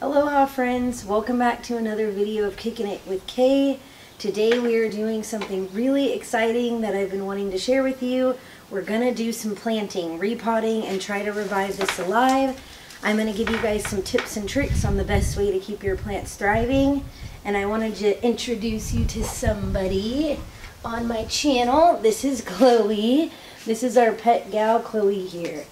Aloha friends, welcome back to another video of Kicking It With Kay. Today we are doing something really exciting that I've been wanting to share with you. We're gonna do some planting, repotting, and try to revive this alive. I'm gonna give you guys some tips and tricks on the best way to keep your plants thriving. And I wanted to introduce you to somebody on my channel. This is Chloe. This is our pet gal, Chloe here.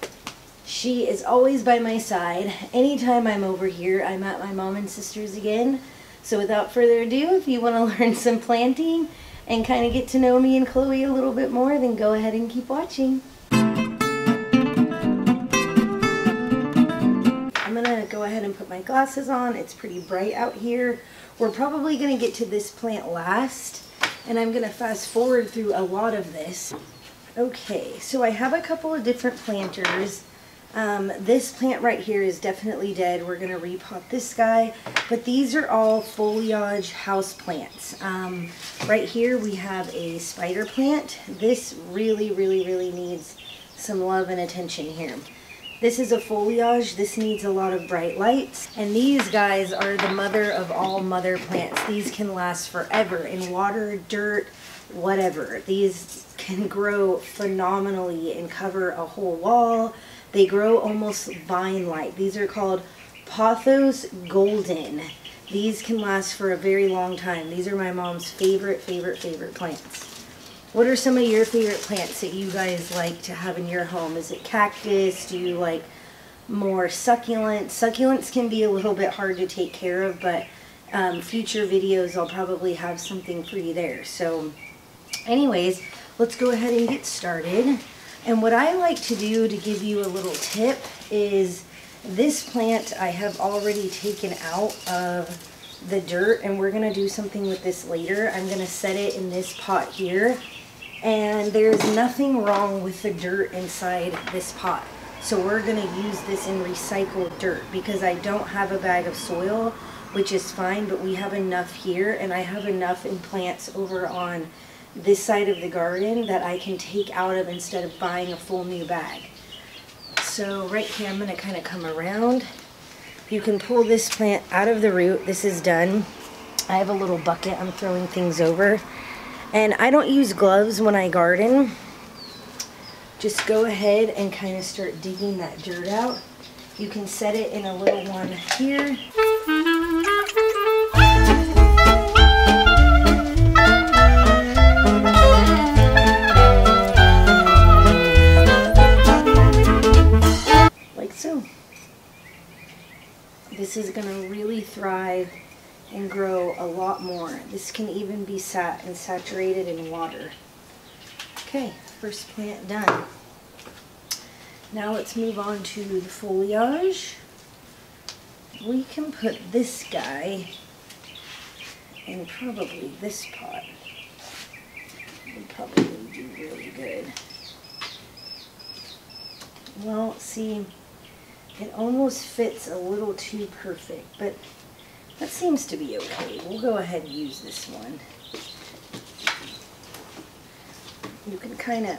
She is always by my side. Anytime I'm over here, I'm at my mom and sister's again. So without further ado, if you want to learn some planting and kind of get to know me and Chloe a little bit more, then go ahead and keep watching. I'm gonna go ahead and put my glasses on. It's pretty bright out here. We're probably gonna get to this plant last, and I'm gonna fast forward through a lot of this. Okay, so I have a couple of different planters. This plant right here is definitely dead. We're gonna repot this guy, but these are all foliage house plants. Right here we have a spider plant. This really needs some love and attention here. This is a foliage. This needs a lot of bright lights, and these guys are the mother of all mother plants. These can last forever in water, dirt, whatever. These can grow phenomenally and cover a whole wall. They grow almost vine-like. These are called Pothos Golden. These can last for a very long time. These are my mom's favorite plants. What are some of your favorite plants that you guys like to have in your home? Is it cactus? Do you like more succulents? Succulents can be a little bit hard to take care of, but future videos I'll probably have something for you there. So anyways, let's go ahead and get started. And what I like to do to give you a little tip is this plant I have already taken out of the dirt, and we're gonna do something with this later. I'm gonna set it in this pot here, and there's nothing wrong with the dirt inside this pot. So we're gonna use this in recycled dirt because I don't have a bag of soil, which is fine, but we have enough here, and I have enough in plants over on this side of the garden that I can take out of instead of buying a full new bag. So right here I'm going to kind of come around. You can pull this plant out of the root. This is done. I have a little bucket. I'm throwing things over, and I don't use gloves when I garden. Just go ahead and kind of start digging that dirt out. You can set it in a little one here. This is going to really thrive and grow a lot more. This can even be sat and saturated in water. Okay, first plant done. Now let's move on to the foliage. We can put this guy in probably this pot. It would probably do really good. Well, see, it almost fits a little too perfect, but that seems to be okay. We'll go ahead and use this one. You can kind of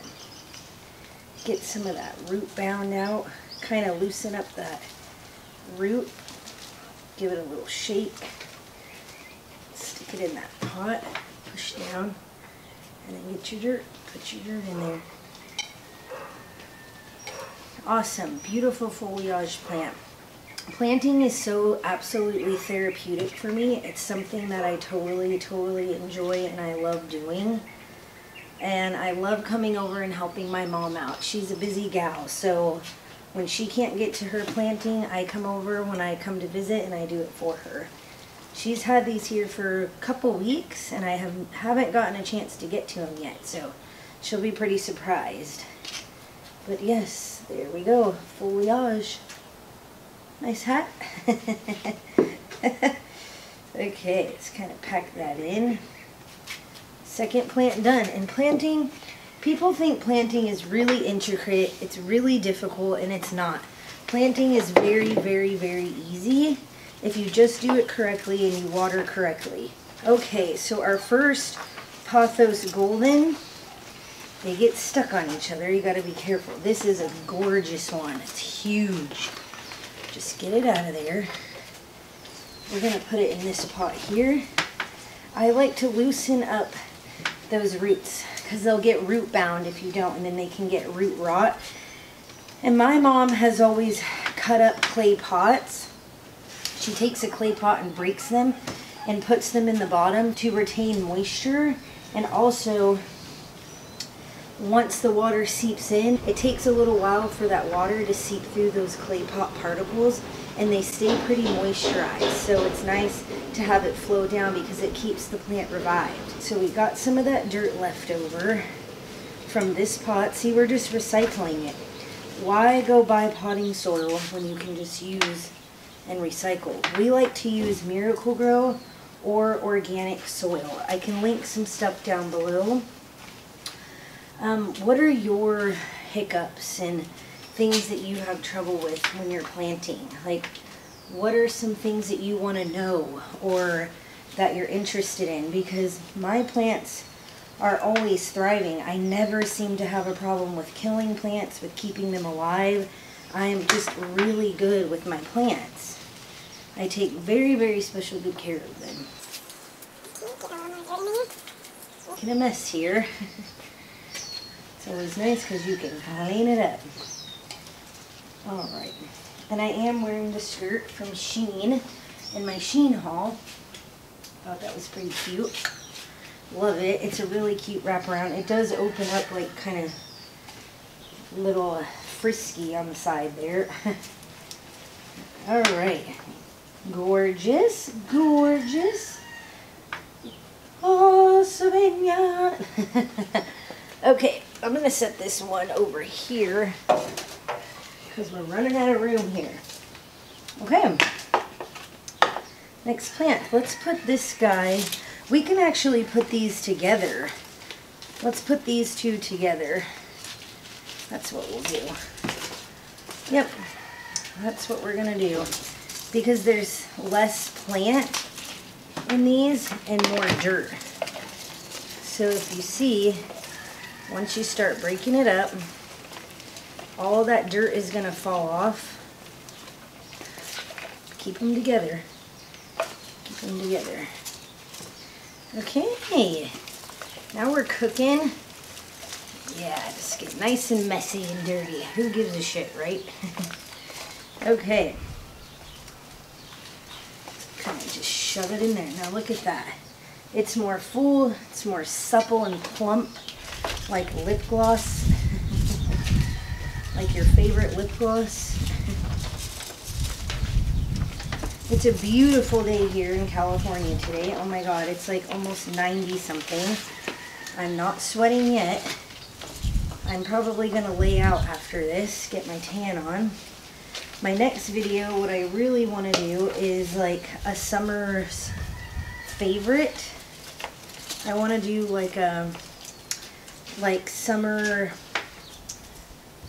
get some of that root bound out, kind of loosen up that root, give it a little shake, stick it in that pot, push down, and then get your dirt, put your dirt in there. Awesome, beautiful foliage plant. Planting is so absolutely therapeutic for me. It's something that I totally enjoy and I love doing. And I love coming over and helping my mom out. She's a busy gal, so when she can't get to her planting, I come over when I come to visit and I do it for her. She's had these here for a couple weeks and I haven't gotten a chance to get to them yet, so she'll be pretty surprised. But yes, there we go, foliage. Nice hat. Okay, let's kind of pack that in. Second plant done. And planting, people think planting is really intricate, it's really difficult, and it's not. Planting is very easy if you just do it correctly and you water correctly. Okay, so our first Pothos Golden. They get stuck on each other. You got to be careful. This is a gorgeous one. It's huge. Just get it out of there. We're going to put it in this pot here. I like to loosen up those roots because they'll get root bound if you don't, and then they can get root rot. And my mom has always cut up clay pots. She takes a clay pot and breaks them and puts them in the bottom to retain moisture, and also once the water seeps in, it takes a little while for that water to seep through those clay pot particles, and they stay pretty moisturized, so it's nice to have it flow down because it keeps the plant revived. So we got some of that dirt left over from this pot. See, we're just recycling it. Why go buy potting soil when you can just use and recycle? We like to use Miracle Grow or organic soil. I can link some stuff down below. What are your hiccups and things that you have trouble with when you're planting? Like, what are some things that you want to know or that you're interested in? Because my plants are always thriving. I never seem to have a problem with killing plants, with keeping them alive. I am just really good with my plants. I take very, very special good care of them. Making a mess here. So it's nice because you can clean it up. Alright, and I am wearing the skirt from Shein in my Shein haul. Thought that was pretty cute. Love it. It's a really cute wraparound. It does open up like kind of little frisky on the side there. Alright, gorgeous, gorgeous. Oh, Savannah. Okay, I'm going to set this one over here because we're running out of room here. Okay, next plant. Let's put this guy. We can actually put these together. Let's put these two together. That's what we'll do. Yep, that's what we're going to do because there's less plant in these and more dirt. So if you see, once you start breaking it up, all that dirt is going to fall off. Keep them together. Keep them together. Okay, now we're cooking. Yeah, just get nice and messy and dirty. Who gives a shit, right? Okay. Come on, just shove it in there. Now look at that. It's more full, it's more supple and plump. Like lip gloss, like your favorite lip gloss. It's a beautiful day here in California today. Oh my God, it's like almost 90 something. I'm not sweating yet. I'm probably gonna lay out after this, get my tan on. My next video, what I really wanna do is like a summer's favorite. I wanna do like summer,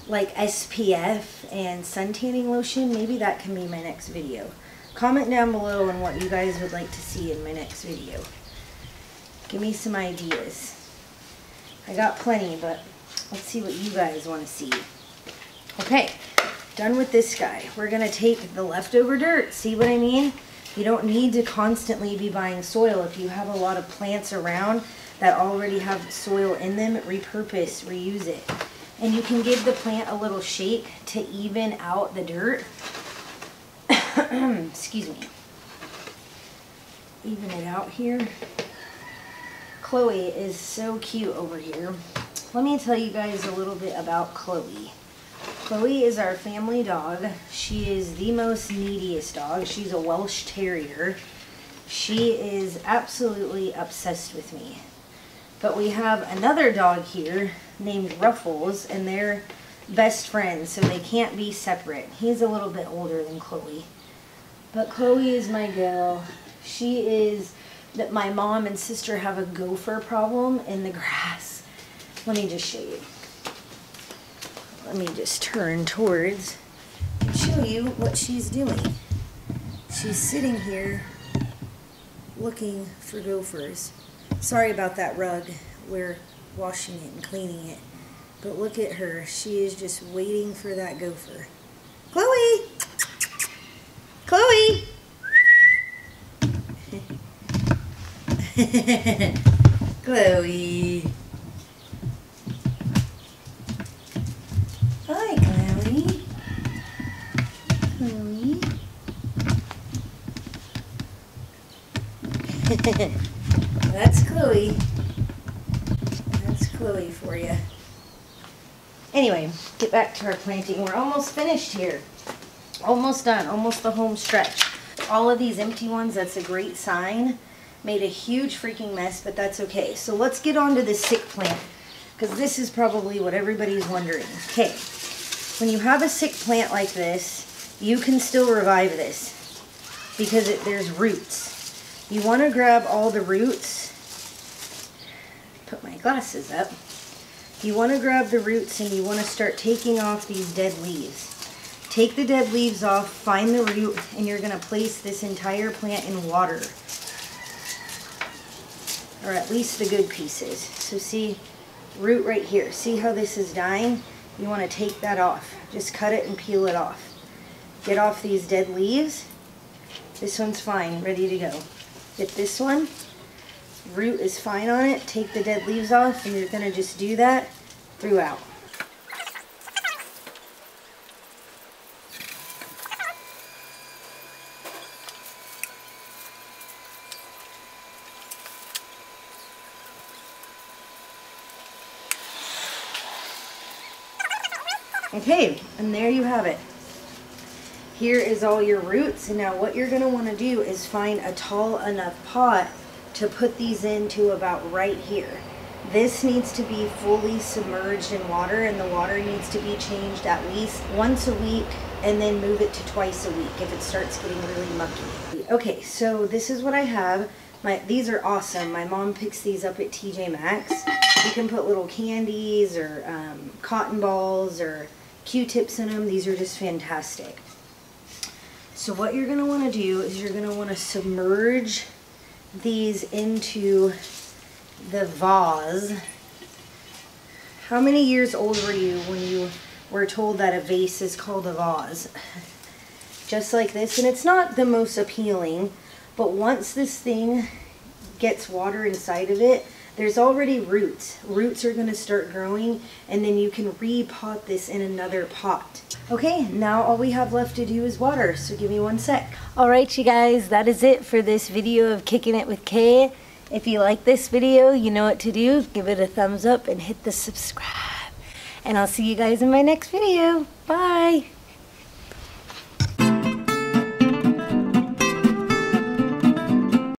like SPF and suntanning lotion. Maybe that can be my next video. Comment down below on what you guys would like to see in my next video. Give me some ideas. I got plenty, but let's see what you guys want to see. Okay, done with this guy. We're gonna take the leftover dirt. See what I mean? You don't need to constantly be buying soil. If you have a lot of plants around that already have soil in them, repurpose, reuse it. And you can give the plant a little shake to even out the dirt. Excuse me. Even it out here. Chloe is so cute over here. Let me tell you guys a little bit about Chloe. Chloe is our family dog. She is the most neediest dog. She's a Welsh Terrier. She is absolutely obsessed with me. But we have another dog here named Ruffles, and they're best friends, so they can't be separate. He's a little bit older than Chloe. But Chloe is my girl. She is that my mom and sister have a gopher problem in the grass. Let me just show you. Let me just turn towards and show you what she's doing. She's sitting here looking for gophers. Sorry about that rug. We're washing it and cleaning it. But look at her. She is just waiting for that gopher. Chloe! Chloe! Chloe. Hi, Chloe. Chloe. That's Chloe. That's Chloe for you. Anyway, get back to our planting. We're almost finished here. Almost done. Almost the home stretch. All of these empty ones, that's a great sign. Made a huge freaking mess, but that's okay. So let's get on to the sick plant, because this is probably what everybody's wondering. Okay, when you have a sick plant like this, you can still revive this because there's roots. You want to grab all the roots. Put my glasses up. You want to grab the roots and you want to start taking off these dead leaves. Take the dead leaves off, find the root, and you're going to place this entire plant in water. Or at least the good pieces. So see, root right here. See how this is dying? You want to take that off. Just cut it and peel it off. Get off these dead leaves. This one's fine, ready to go. Get this one. Root is fine on it. Take the dead leaves off, and you're going to just do that throughout. Okay, and there you have it. Here is all your roots, and now what you're going to want to do is find a tall enough pot to put these into about right here. This needs to be fully submerged in water, and the water needs to be changed at least once a week, and then move it to twice a week if it starts getting really mucky. Okay, so this is what I have. These are awesome. My mom picks these up at TJ Maxx. You can put little candies or cotton balls or Q-tips in them. These are just fantastic. So what you're going to want to do is you're going to want to submerge these into the vase. How many years old were you when you were told that a vase is called a vase? Just like this. And it's not the most appealing, but once this thing gets water inside of it, there's already roots. Roots are going to start growing, and then you can repot this in another pot. Okay, now all we have left to do is water, so give me one sec. All right, you guys, that is it for this video of Kicking It With Kay. If you like this video, you know what to do. Give it a thumbs up and hit the subscribe. And I'll see you guys in my next video. Bye.